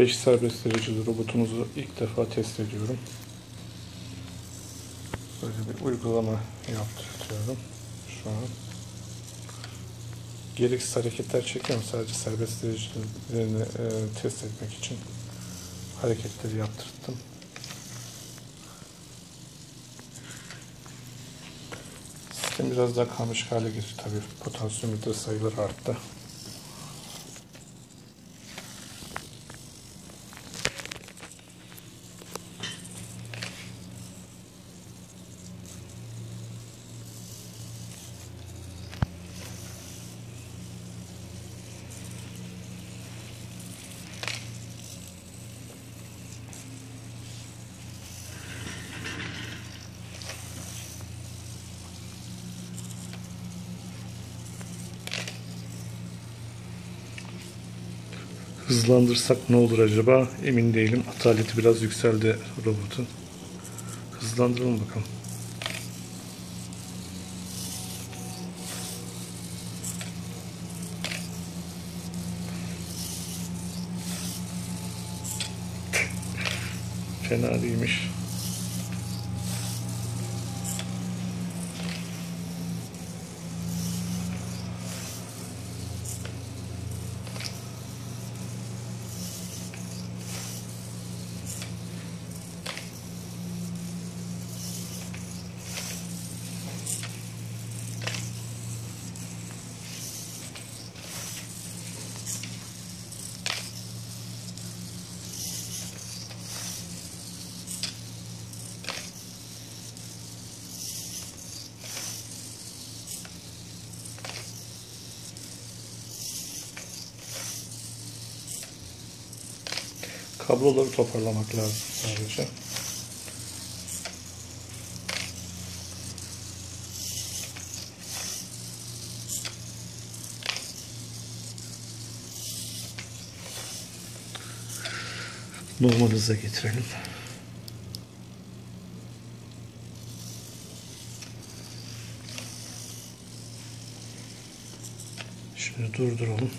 5 serbestlericili robotumuzu ilk defa test ediyorum. Böyle bir uygulama yaptırıyorum şu an. Gereksiz hareketler çekiyorum, sadece serbestlericilerini test etmek için hareketleri yaptırdım. Sistem biraz daha karmaşık hale getirdi tabii, potansiyometre sayıları arttı. Hızlandırsak ne olur acaba? Emin değilim. Ataleti biraz yükseldi robotun. Hızlandıralım bakalım. Fena değilmiş. Kabloları toparlamak lazım sadece. Normal hıza getirelim. Şimdi durduralım.